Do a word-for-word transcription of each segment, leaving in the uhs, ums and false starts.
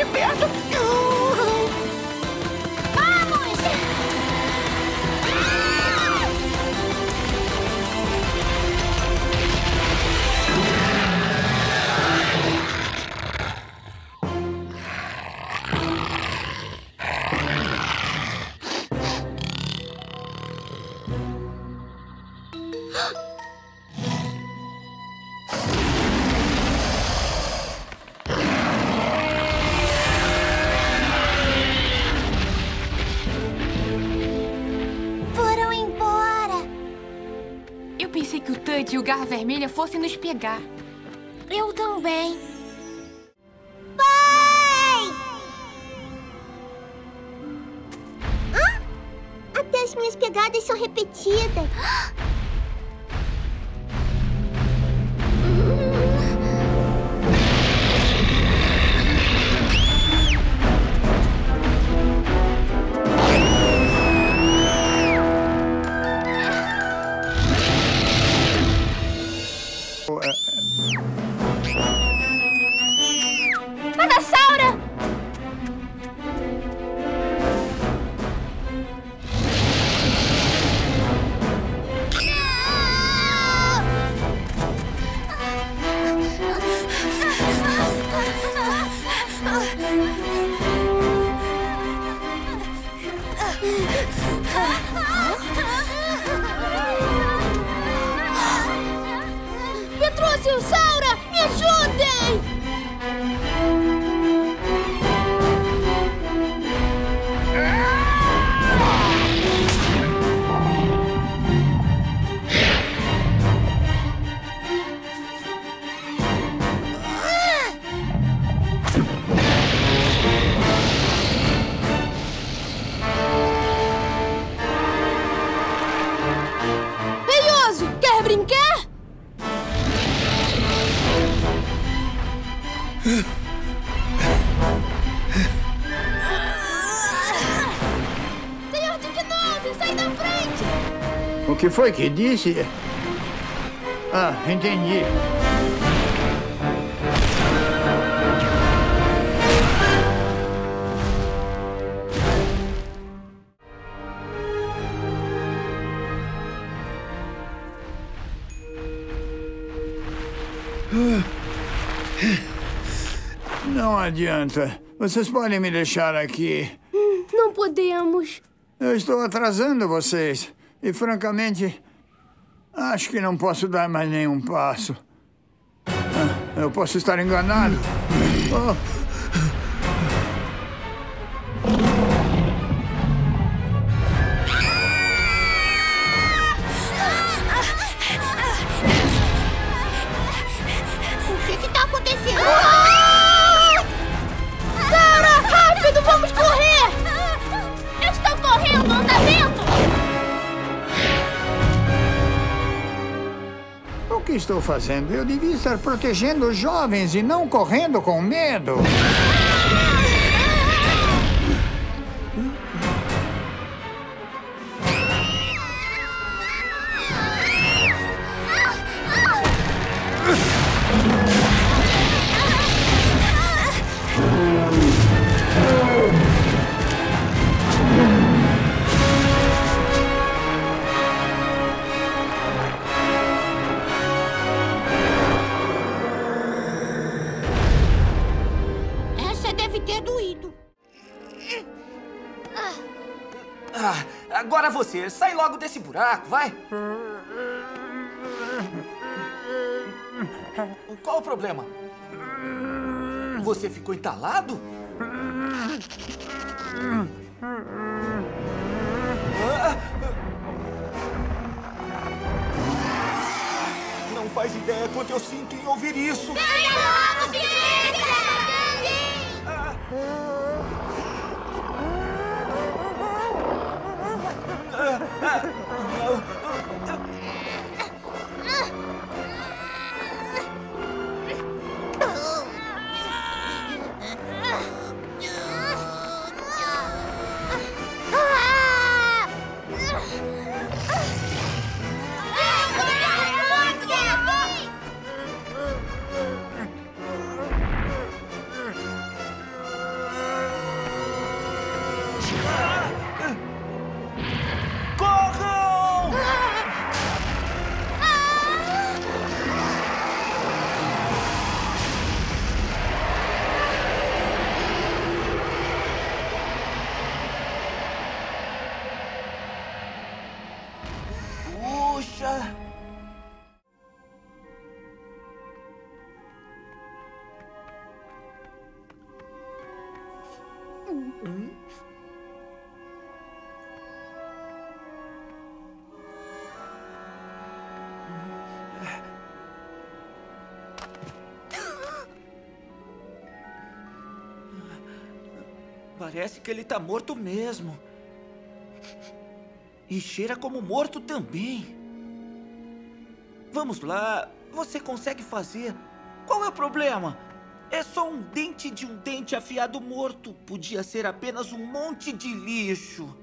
de perto! Vamos! Ah! Ah! Pensei que o Tut e o Garra Vermelha fossem nos pegar. Eu também. Pai! Ah? Até as minhas pegadas são repetidas. Manassaura! Saura, me ajudem! Veioso, quer brincar? Senhor Tignose, sai da frente! O que foi que disse? Ah, entendi. Não adianta. Vocês podem me deixar aqui. Hum, não podemos. Eu estou atrasando vocês. E, francamente, acho que não posso dar mais nenhum passo. Ah, eu posso estar enganado. Oh. O que estou fazendo? Eu devia estar protegendo os jovens e não correndo com medo. Deve ter doído. Ah, agora você, sai logo desse buraco, vai! Qual o problema? Você ficou entalado? Ah! Não faz ideia quanto eu sinto em ouvir isso! Parece que ele tá morto mesmo. E cheira como morto também. Vamos lá, você consegue fazer. Qual é o problema? É só um dente de um dente afiado morto. Podia ser apenas um monte de lixo.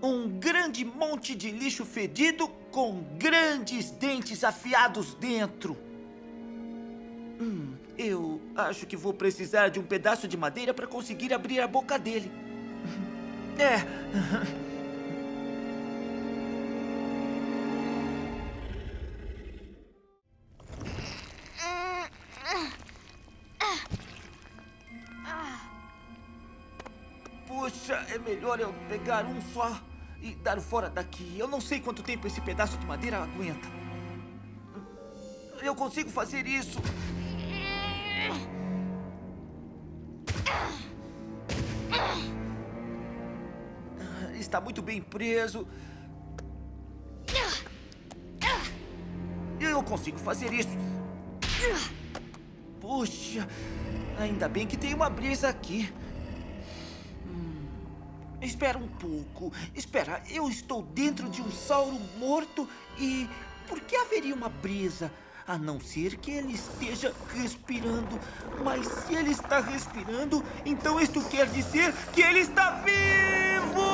Um grande monte de lixo fedido com grandes dentes afiados dentro. Hum, eu acho que vou precisar de um pedaço de madeira para conseguir abrir a boca dele. É... É melhor eu pegar um só e dar o fora daqui. Eu não sei quanto tempo esse pedaço de madeira aguenta. Eu consigo fazer isso. Está muito bem preso. Eu consigo fazer isso. Puxa, ainda bem que tem uma brisa aqui. Espera um pouco. Espera, eu estou dentro de um sauro morto e... Por que haveria uma brisa? A não ser que ele esteja respirando. Mas se ele está respirando, então isto quer dizer que ele está vivo!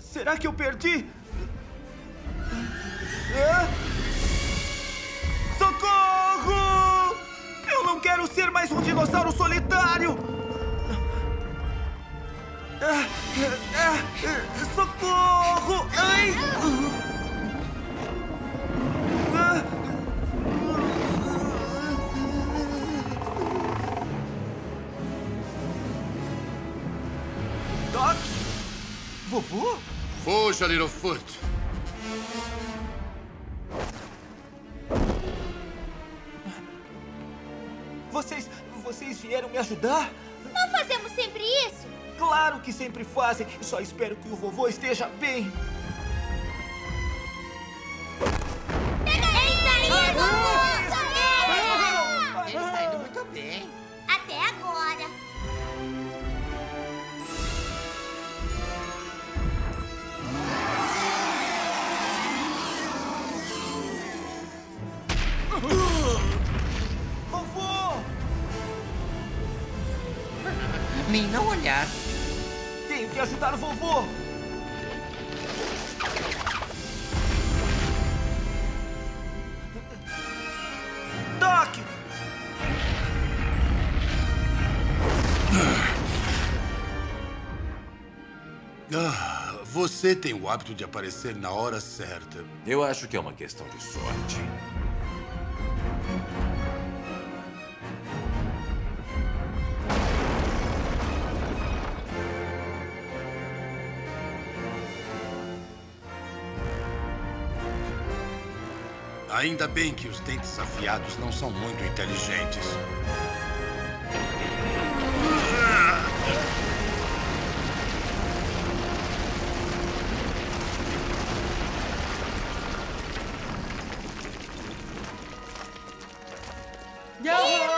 Será que eu perdi? Ah? Socorro! Eu não quero ser mais um dinossauro solitário! Ah, ah, ah, socorro! Ai! Ah! Doc? Vovô? Fuja, Littlefoot! Vocês... vocês vieram me ajudar? Não fazemos sempre isso? Claro que sempre fazem! Só espero que o vovô esteja bem! Pega ele, vovô! Ele está indo muito bem! Até agora! Nem não olhar. Tenho que ajudar o vovô. Doc! Ah, você tem o hábito de aparecer na hora certa. Eu acho que é uma questão de sorte. Ainda bem que os dentes afiados não são muito inteligentes. Não!